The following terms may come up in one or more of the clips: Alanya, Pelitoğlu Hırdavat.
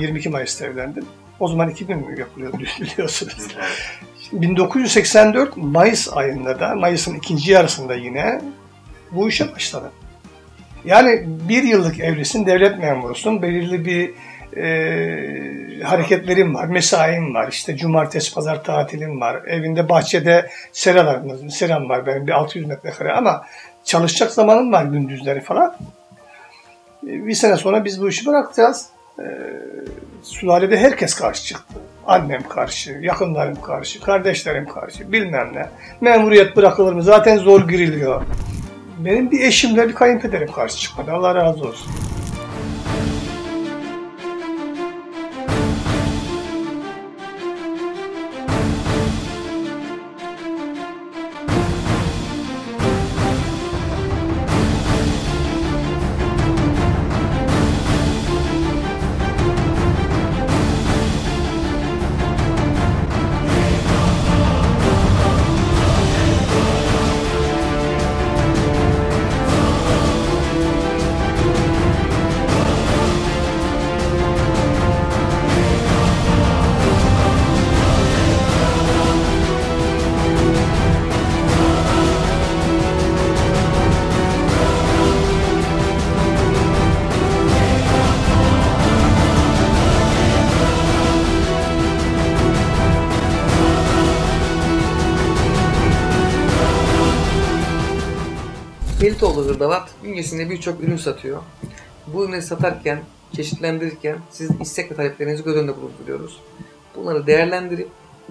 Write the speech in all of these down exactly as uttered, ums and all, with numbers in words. yirmi iki Mayıs'ta evlendim. O zaman iki bin yapılıyor biliyorsunuz. bin dokuz yüz seksen dört Mayıs ayında da, Mayıs'ın ikinci yarısında yine bu işe başladım. Yani bir yıllık evlisin, devlet memurusun, belirli bir e, hareketlerim var, mesaim var, işte cumartesi, pazar tatilim var, evinde bahçede seralarımız, seram var benim bir altı yüz metrekare ama çalışacak zamanım var gündüzleri falan. Bir sene sonra biz bu işi bırakacağız. Ee, sülalede herkes karşı çıktı. Annem karşı, yakınlarım karşı, kardeşlerim karşı, bilmem ne. Memuriyet bırakılır mı? Zaten zor giriliyor. Benim bir eşimle bir kayınpederim karşı çıkmadı. Allah razı olsun. Pelitoğlu Hırdavat bünyesinde birçok ürün satıyor. Bu ürünleri satarken, çeşitlendirirken sizin istek ve taleplerinizi göz önünde bulunduruyoruz. Bunları değerlendirip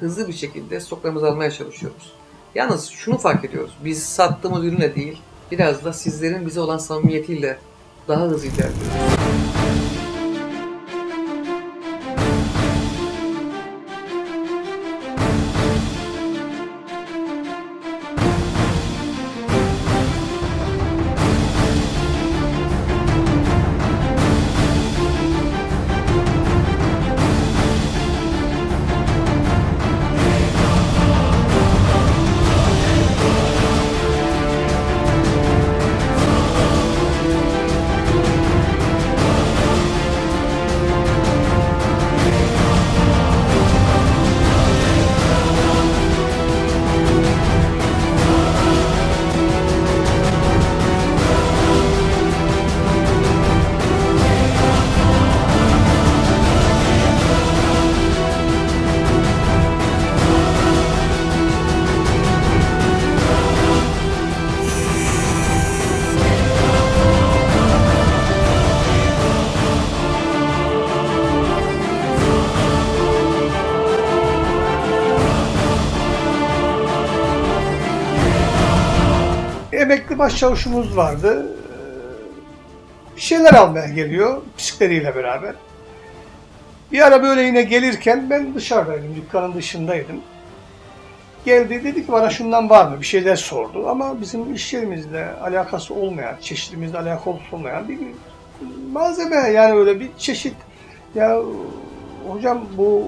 hızlı bir şekilde stoklarımızı almaya çalışıyoruz. Yalnız şunu fark ediyoruz, biz sattığımız ürünle değil, biraz da sizlerin bize olan samimiyetiyle daha hızlı ilerliyoruz. Emekli başçavuşumuz vardı, bir şeyler almaya geliyor bisikletleriyle beraber. Bir ara böyle yine gelirken ben dışarıdaydım, dükkanın dışındaydım. Geldi, dedi ki bana şundan var mı, bir şeyler sordu ama bizim iş yerimizle alakası olmayan, çeşitimizle alakası olmayan bir malzeme, yani öyle bir çeşit. Ya hocam bu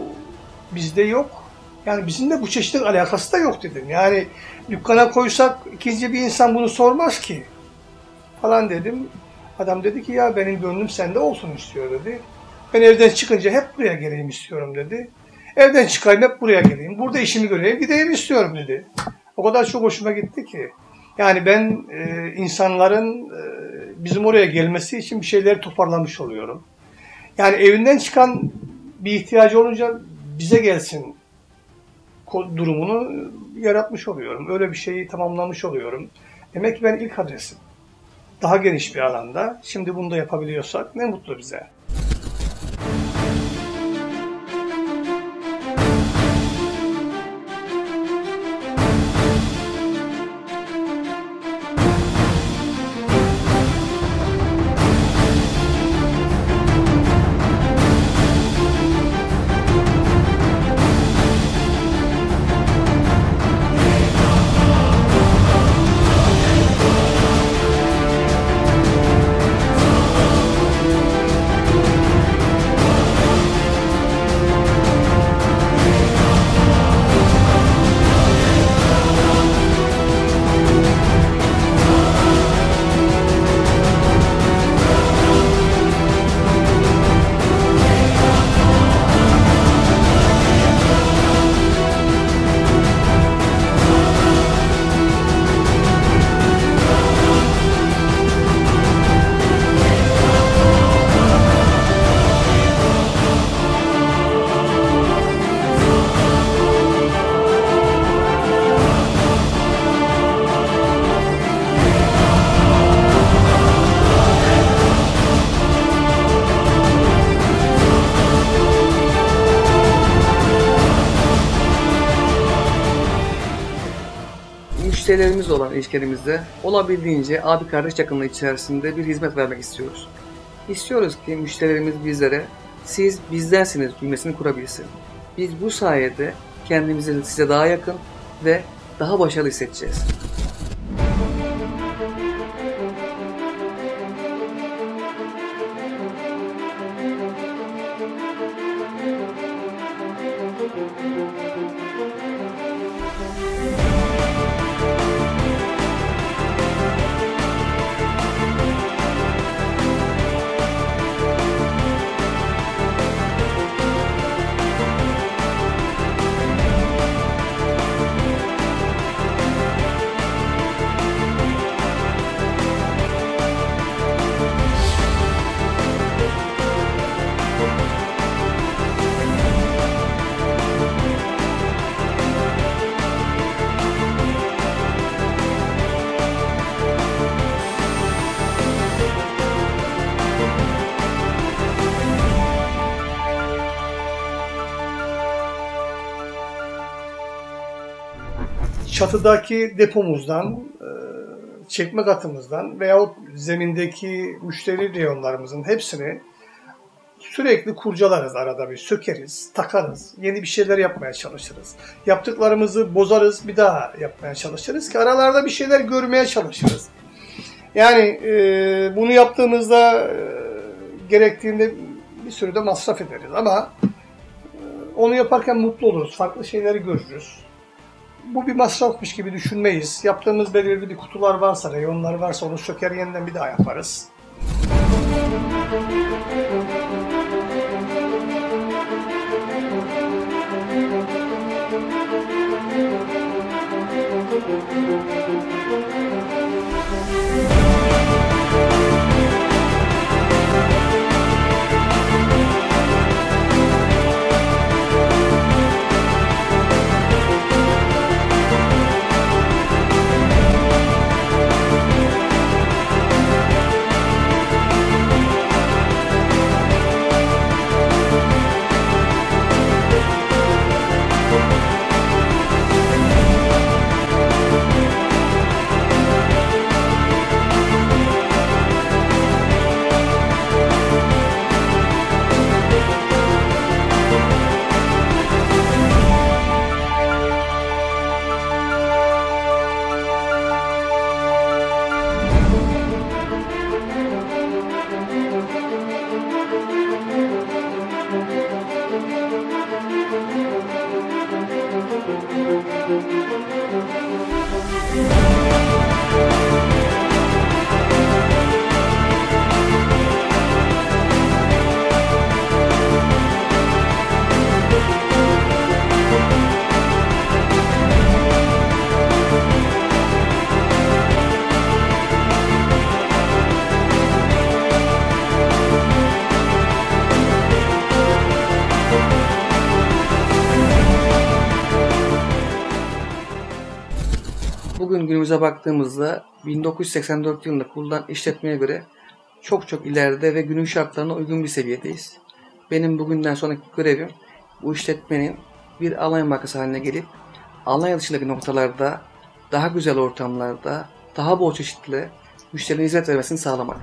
bizde yok. Yani bizim de bu çeşitli alakası da yok dedim. Yani dükkana koysak ikinci bir insan bunu sormaz ki falan dedim. Adam dedi ki ya benim gönlüm sende olsun istiyor dedi. Ben evden çıkınca hep buraya geleyim istiyorum dedi. Evden çıkayım hep buraya geleyim. Burada işimi göreyim gideyim istiyorum dedi. O kadar çok hoşuma gitti ki. Yani ben e, insanların e, bizim oraya gelmesi için bir şeyleri toparlamış oluyorum. Yani evinden çıkan bir ihtiyacı olunca bize gelsin durumunu yaratmış oluyorum. Öyle bir şeyi tamamlamış oluyorum. Demek ki ben ilk adresim. Daha geniş bir alanda. Şimdi bunu da yapabiliyorsak ne mutlu bize. müşterilerimiz olan ilişkilerimizde olabildiğince abi kardeş yakınlığı içerisinde bir hizmet vermek istiyoruz. İstiyoruz ki müşterilerimiz bizlere "siz bizdensiniz" cümlesini kurabilsin. Biz bu sayede kendimizi size daha yakın ve daha başarılı hissedeceğiz. Çatıdaki depomuzdan, çekme katımızdan veyahut zemindeki müşteri reyonlarımızın hepsini sürekli kurcalarız arada bir, sökeriz, takarız, yeni bir şeyler yapmaya çalışırız. Yaptıklarımızı bozarız, bir daha yapmaya çalışırız ki aralarda bir şeyler görmeye çalışırız. Yani bunu yaptığımızda gerektiğinde bir sürü de masraf ederiz ama onu yaparken mutlu oluruz, farklı şeyleri görürüz. Bu bir masrafmış gibi düşünmeyiz. Yaptığımız belirli bir kutular varsa, reyonlar varsa onu söker yeniden bir daha yaparız. Bugün günümüze baktığımızda bin dokuz yüz seksen dört yılında kurulan işletmeye göre çok çok ileride ve günün şartlarına uygun bir seviyedeyiz. Benim bugünden sonraki görevim bu işletmenin bir Alanya markası haline gelip Alanya dışındaki noktalarda daha güzel ortamlarda daha bol çeşitli müşterilerin hizmet vermesini sağlamak.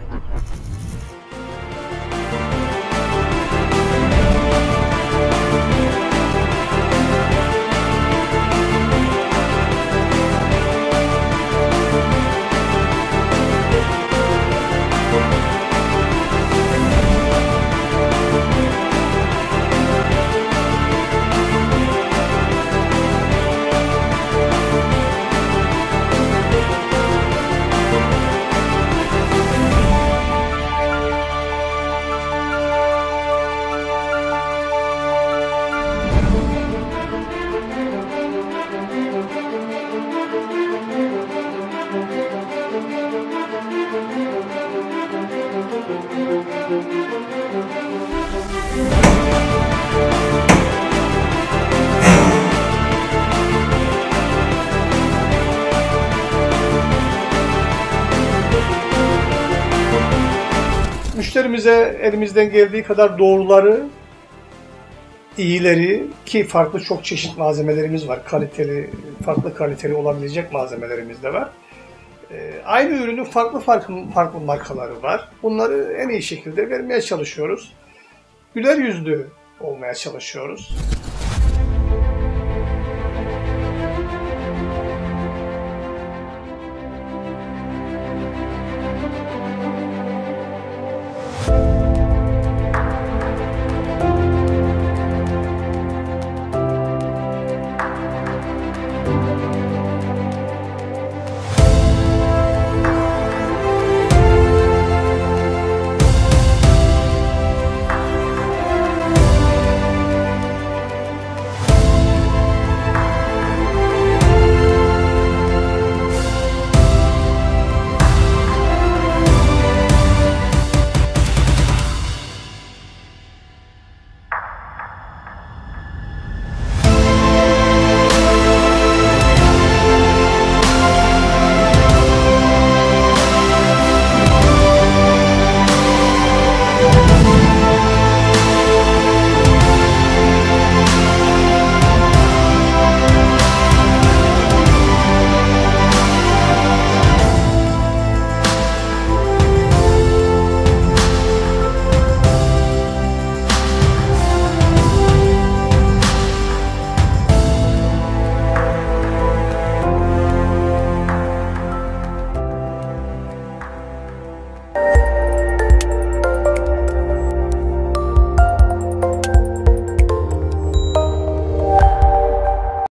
Müşterimize elimizden geldiği kadar doğruları iyileri ki farklı çok çeşit malzemelerimiz var. Kaliteli, farklı kaliteli olabilecek malzemelerimiz de var. Ee, aynı ürünün farklı farklı farklı markaları var. Bunları en iyi şekilde vermeye çalışıyoruz. Güler yüzlü olmaya çalışıyoruz.